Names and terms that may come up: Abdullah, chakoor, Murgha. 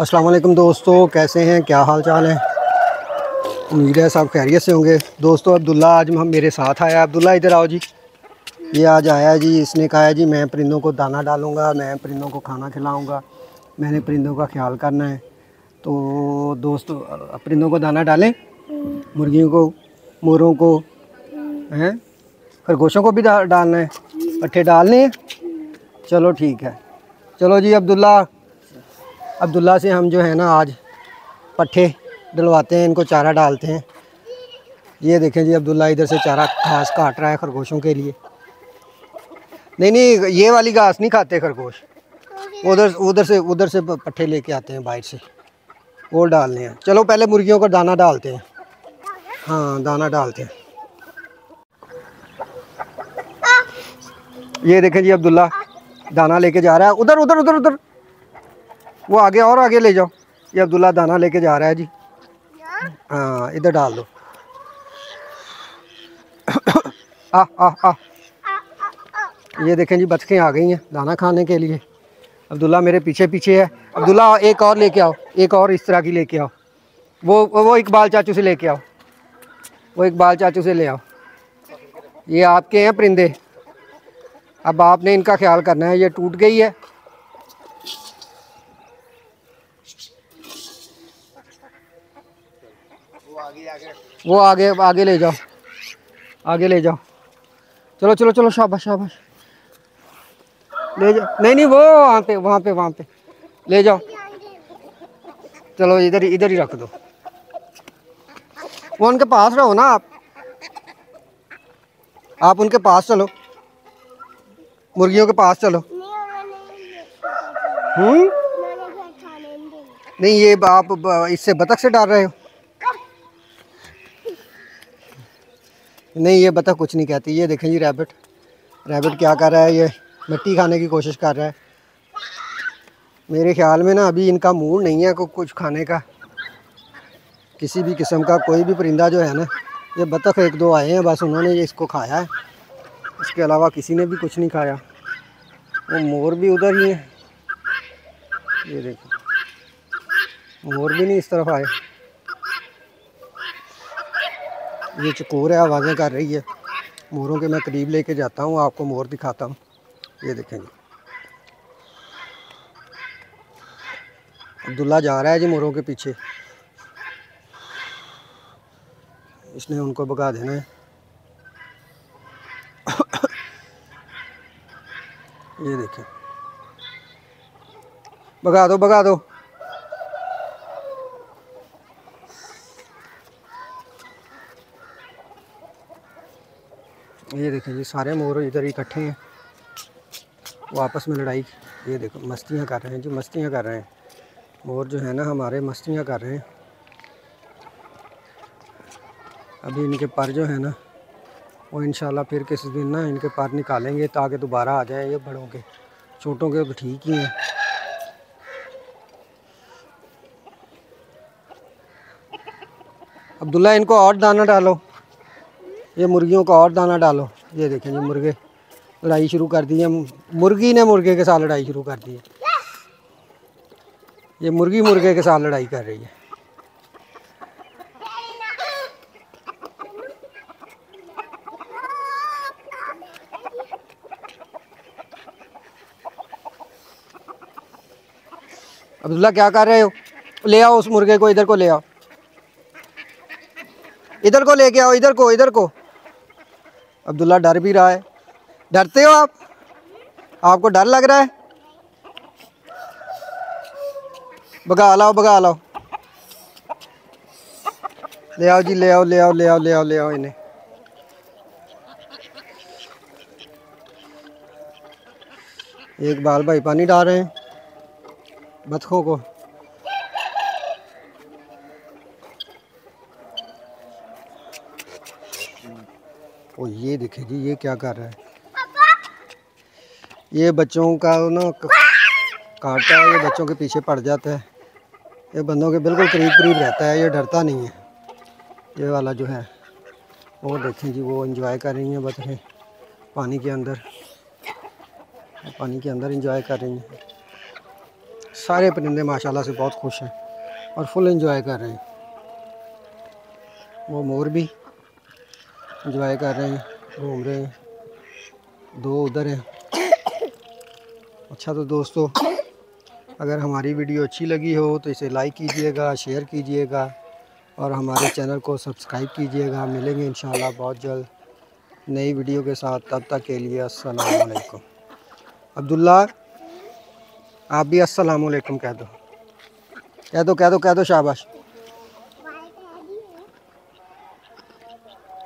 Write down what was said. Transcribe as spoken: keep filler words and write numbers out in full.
अस्सलाम वालेकुम दोस्तों, कैसे हैं, क्या हाल चाल है? उम्मीद है सब खैरियत से होंगे। दोस्तों अब्दुल्ला आज हम मेरे साथ आया। अब्दुल्ला इधर आओ जी। ये आज आया जी, इसने कहा है जी मैं परिंदों को दाना डालूँगा, मैं परिंदों को खाना खिलाऊँगा, मैंने परिंदों का ख्याल करना है। तो दोस्तों परिंदों को दाना डालें, मुर्गियों को, मोरों को, हैं खरगोशों को भी डालना है, पट्ठे डालने हैं। चलो ठीक है। चलो जी अब्दुल्ला, अब्दुल्ला से हम जो है ना आज पट्ठे डलवाते हैं, इनको चारा डालते हैं। ये देखें जी अब्दुल्ला इधर से चारा घास काट रहा है खरगोशों के लिए। नहीं नहीं ये वाली घास नहीं खाते खरगोश, उधर उधर से उधर से पट्ठे लेके आते हैं बाहर से, वो डालने हैं। चलो पहले मुर्गियों का दाना डालते हैं। हाँ दाना डालते हैं। ये देखें जी अब्दुल्ला दाना लेके जा रहा है, उधर उधर उधर उधर वो आगे और आगे ले जाओ। ये अब्दुल्ला दाना लेके जा रहा है जी। हाँ इधर डाल दो। आ आ आ ये देखें जी बतखें आ गई हैं दाना खाने के लिए। अब्दुल्ला मेरे पीछे पीछे है। अब्दुल्ला एक और लेके आओ, एक और इस तरह की लेके आओ। वो वो इकबाल चाचू से लेके आओ, वो इकबाल चाचू से ले आओ। ये आपके हैं परिंदे, अब आपने इनका ख्याल करना है। ये टूट गई है, वो आगे आगे ले जाओ, आगे ले जाओ। चलो चलो चलो, शाबाश शाबाश, ले जाओ। नहीं नहीं वो वहाँ पे वहाँ पे वहाँ पे ले जाओ। चलो इधर इधर ही रख दो, वो उनके पास रहो ना आप आप उनके पास चलो, मुर्गियों के पास चलो। हम्म नहीं ये आप इससे बतख से डाल रहे हो। नहीं ये बतख कुछ नहीं कहती। ये देखें जी रैबिट, रैबिट क्या कर रहा है, ये मिट्टी खाने की कोशिश कर रहा है। मेरे ख्याल में ना अभी इनका मूड नहीं है कुछ खाने का, किसी भी किस्म का। कोई भी परिंदा जो है ना, ये बतख एक दो आए हैं बस, उन्होंने ये इसको खाया है, इसके अलावा किसी ने भी कुछ नहीं खाया। वो मोर भी उधर ही है, ये देखो मोर भी नहीं इस तरफ आए। ये चकोर है, आवाज़ें कर रही है। मोरों के मैं करीब लेके जाता हूँ, आपको मोर दिखाता हूँ। ये देखेंगे अब्दुल्ला जा रहा है जी मोरों के पीछे, इसने उनको भगा देना है। ये देखें, भगा दो भगा दो। ये देखें जी सारे मोर इधर इकट्ठे हैं, वो आपस में लड़ाई, ये देखो मस्तियाँ कर रहे हैं जी, मस्तियाँ कर रहे हैं मोर जो है ना हमारे, मस्तियाँ कर रहे हैं। अभी इनके पर जो है ना वो इंशाल्लाह फिर किसी दिन ना इनके पर निकालेंगे ताकि दोबारा आ जाए। ये बड़ों के, छोटों के तो ठीक ही हैं। अब्दुल्ला इनको और दाना डालो, ये मुर्गियों का और दाना डालो। ये देखें जी मुर्गे लड़ाई शुरू कर दी है, मुर्गी ने मुर्गे के साथ लड़ाई शुरू कर दी है। ये मुर्गी मुर्गे के साथ लड़ाई कर रही है। अब्दुल्ला क्या कर रहे हो? ले आओ उस मुर्गे को, इधर को ले आओ, इधर को लेके आओ, इधर को इधर को। अब्दुल्ला डर भी रहा है। डरते हो आप? आपको डर लग रहा है? भगा लाओ भगा लाओ, ले आओ जी, ले आओ ले आओ ले आओ ले आओ ले आओ इन्हें। एक बाल भाई पानी डाल रहे हैं बतखों को। और ये देखे जी ये क्या कर रहा है, ये बच्चों का ना काटता है, ये बच्चों के पीछे पड़ जाता है, ये बंदों के बिल्कुल करीब करीब रहता है, ये डरता नहीं है। ये वाला जो है वो देखें जी वो एंजॉय कर रही हैं बतखें पानी के अंदर, पानी के अंदर एंजॉय कर रही हैं। सारे परिंदे माशाल्लाह से बहुत खुश हैं और फुल एंजॉय कर रहे हैं। वो मोर भी एंजॉय कर रहे हैं, घूम रहे हैं, दो उधर हैं। अच्छा तो दोस्तों, अगर हमारी वीडियो अच्छी लगी हो तो इसे लाइक कीजिएगा, शेयर कीजिएगा और हमारे चैनल को सब्सक्राइब कीजिएगा। मिलेंगे इंशाल्लाह बहुत जल्द नई वीडियो के साथ, तब तक के लिए अस्सलाम वालेकुम। अब्दुल्ला आप भी अस्सलाम वालेकुम कह दो, कह दो, कह दो, कह दो, शाबाश।